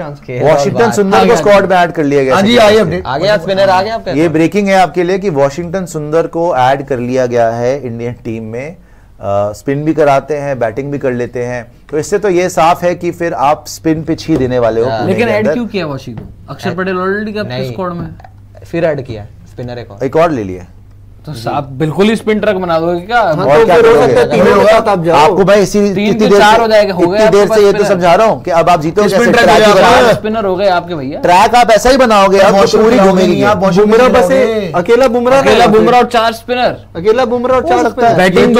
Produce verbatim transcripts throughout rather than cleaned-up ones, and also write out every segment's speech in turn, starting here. Chance खेल। Washington Sundar को squad में ऐड कर लिया गया। जी आई अपडेट आ गया, स्पिनर आ गया आपका। ये ब्रेकिंग है आपके लिए कि वॉशिंगटन सुंदर को ऐड कर लिया गया है इंडियन टीम में। स्पिन भी कराते हैं, बैटिंग भी कर लेते हैं, तो इससे तो ये साफ है कि फिर आप स्पिन पिच ही देने वाले हो। लेकिन ऐड क्यों किया वॉशिंगटन? अक्षर पटेल ऑलरेडी का स्क्वाड में फिर ऐड किया, स्पिनर एक और एक और ले लिया, तो आप बिल्कुल ही स्पिन ट्रक बना दोगे क्या? हाँ, तो क्या हो सकता है आपको भाई इसी इतनी चार हो जाएगा, हो गया। देर से ये तो समझा रहा हूँ कि अब आप जीतोगे, स्पिनर हो गए आपके भैया, ट्रैक आप ऐसा ही बनाओगे, पूरी घूमेगी। बुमराह बस अकेला, बुमराह अकेला बुमराह और चार स्पिनर, अकेला बुमराह और चार स्पिनर। बैटिंग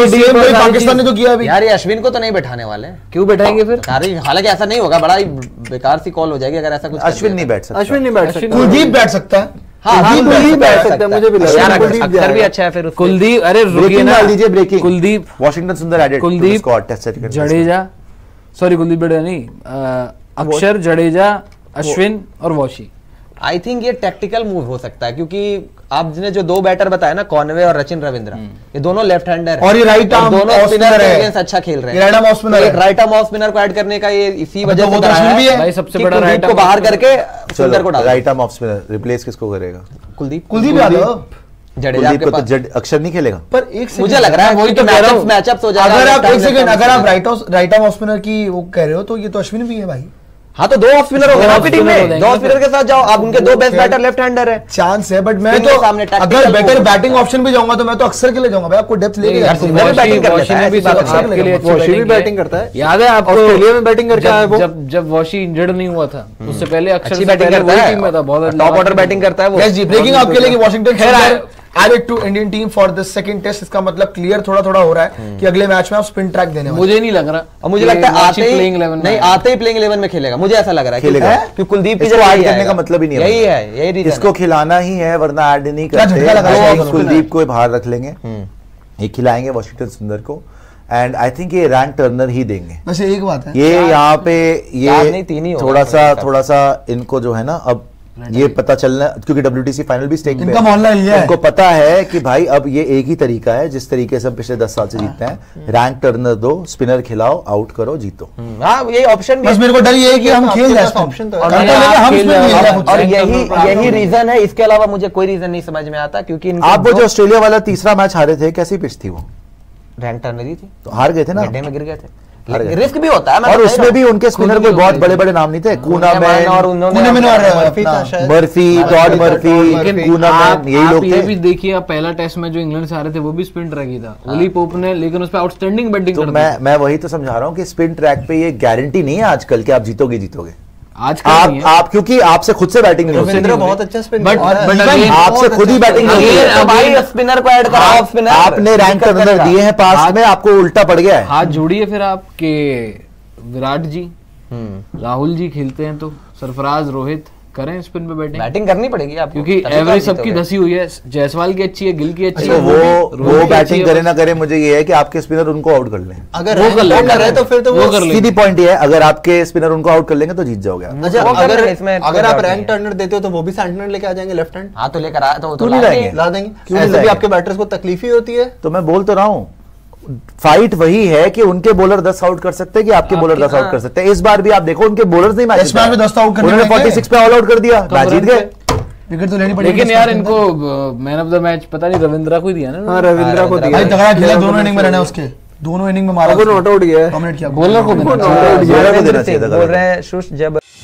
पाकिस्तान ने तो किया अभी यार, ये अश्विन को तो नहीं बैठाने वाले। क्यों बैठाएंगे फिर? हालांकि ऐसा नहीं होगा, बड़ा ही बेकार सी कॉल हो जाएगी अगर ऐसा कुछ। अश्विन नहीं बैठ सकता, अश्विन नहीं बैठ सकता, कुलदीप बैठ सकता है। हाँ, हाँ, कुलदीप बैठ सकता है, मुझे भी लगा यार अक्षर भी अच्छा है। फिर कुलदीप, अरे रुकिए ना, लीजिए breaking. Kuldeep, Washington Sundar added, Kuldeep Jadeja, sorry Kuldeep Jadeja नहीं, अक्षर जडेजा, अश्विन और वॉशी। आई थिंक ये टैक्टिकल मूव हो सकता है क्योंकि आपने जो दो बैटर बताया ना, कॉनवे और रचिन रविंद्र, ये दोनों लेफ्ट हैंडर हैं और ये राइट आर्म दोनों स्पिनर के अगेंस्ट अच्छा खेल रहे हैं। राइट आर्म ऑफ स्पिनर, एक राइट आर्म ऑफ स्पिनर को ऐड करने का ये इसी वजह से कराया है भाई। सबसे बड़ा राइट को बाहर करके सुंदर को डाला। Right arm off spinner replace किसको करेगा? कुलदीप। कुलदीप यादव, जडेजा के पास अक्षर नहीं खेलेगा। पर एक मुझे लग रहा है वही तो मैचअप्स हो जाएगा। अगर आप एक सेकंड अगर आप right right arm off spinner की वो कह रहे हो तो ये तो अश्विन भी है भाई। हाँ तो दो ऑफ स्पिनर हो गए आपकी टीम में, दो ऑफ स्पिनर के साथ जाओ आप, उनके दो बेस्ट बैटर लेफ्ट हैंडर है, चांस है। बट मैं तो अगर बेटर बैटिंग ऑप्शन पे जाऊंगा तो मैं तो अक्सर के लिए जाऊंगा भाई। आपको डेप्थ लेके बैटिंग करता है, याद है आपको ऑस्ट्रेलिया में बैटिंग करके आया वो, जब जब वॉशी इंजर्ड नहीं हुआ था उससे पहले अक्सर बैटिंग करता है, टॉप ऑर्डर बैटिंग करता है वो। यस जी, ब्रेकिंग आपके लिए कि Washington added to Indian team for the second test। इसका मतलब क्लियर थोड़ा थोड़ा हो रहा है कि अगले मैच में आप स्पिन ट्रैक देने वाले। मुझे नहीं लग रहा, और मुझे लगता है आते ही प्लेइंग इलेवन नहीं आते ही प्लेइंग इलेवन में खेलेगा। मुझे ऐसा लग रहा है खेलेगा कि कुलदीप की जगह ऐड करने का मतलब ही नहीं है, यही है, यही रीजन। इसको खिलाना ही है वरना ऐड नहीं करते। कुलदीप को बाहर रख लेंगे, ये खिलाएंगे वॉशिंगटन सुंदर को, एंड आई थिंक ये रैंक टर्नर ही देंगे। वैसे एक बात है, ये यहाँ पे ये थोड़ा सा थोड़ा सा इनको जो है ना, अब ये पता चलना क्योंकि डब्ल्यूटीसी फाइनल भी स्टेक पे है, उनको पता है कि भाई अब ये एक ही तरीका है जिस तरीके से हम पिछले दस साल से जीतते हैं, रैंक टर्नर दो, स्पिनर खिलाओ, आउट करो, जीतो। हाँ ये ऑप्शन, बस मेरे को डर ये है कि हम खेल ऑप्शन, और यही यही रीजन है। इसके अलावा मुझे कोई रीजन नहीं समझ में आता। क्योंकि आप वो जो ऑस्ट्रेलिया वाला तीसरा मैच हारे थे, कैसी पिच थी वो? रैंक टर्नर ही थी, तो हार गए थे ना, गड्ढे में गिर गए थे, रिस्क भी होता है। और उसमें भी उनके स्पिनर कोई बहुत बड़े बड़े नाम नहीं थे, कूनामैन और उन्होंने मर्फी, टॉड मर्फी, कूनामैन, यही लोग थे। ये भी देखिए आप, पहला टेस्ट में जो इंग्लैंड से आ रहे थे वो भी स्पिन ट्रैक ही था, ओली पोप ने, लेकिन उसपे आउटस्टैंडिंग बैटिंग कर दी। मैं मैं वही तो समझा रहा हूँ कि स्पिन ट्रैक पे ये गारंटी नहीं है आजकल कि आप जीतोगे जीतोगे आज आप आप क्योंकि आपसे खुद से बैटिंग रविंद्र बहुत अच्छा स्पिनर, आपसे खुद ही बैटिंग भाई। स्पिनर को ऐड कराओ, स्पिनर आपने रैंक टर्नर दिए हैं पास में, आपको उल्टा पड़ गया है। हाथ जोड़िए फिर आपके विराट जी, राहुल जी खेलते हैं तो सरफराज, रोहित करें स्पिन पे बैटिंग, बैटिंग करनी पड़ेगी आपको क्योंकि एवरेज सबकी धसी हुई है। जायसवाल की अच्छी है, गिल की अच्छी है, वो वो बैटिंग करे ना करे, मुझे ये है कि आपके स्पिनर उनको आउट कर लें। अगर वो कर रहे तो फिर तो वो कर लेंगे, सीधी पॉइंट ये है। अगर आपके स्पिनर उनको आउट कर लेंगे तो जीत जाओगे आप। अगर आप रैंक टर्नर देते हो तो वो भी सेंटनर लेके आ जाएंगे, लेफ्ट हैंड। हाँ तो लेकर ला देंगे, आपके बैटर्स को तकलीफ ही होती है। तो मैं बोल तो रहा हूँ फाइट वही है कि उनके बॉलर दस आउट कर सकते हैं कि आपके बॉलर दस आउट कर सकते हैं। इस बार भी आप देखो उनके बॉलर्स नहीं मैच, इस बार भी दस आउट कर, उन्होंने छियालीस पे ऑल आउट कर दिया, मैच जीत गए। विकेट तो लेनी पड़ेगी, लेकिन यार इनको मैन ऑफ द मैच पता नहीं रविंद्रा को ही दिया ना। हां रविंद्रा को दिया, तगड़ा खेला, दोनों इनिंग में रन है उसके, दोनों इनिंग में मारा, नॉट आउट किया, बॉलर को नॉट आउट किया। बोल रहे हैं सुश जब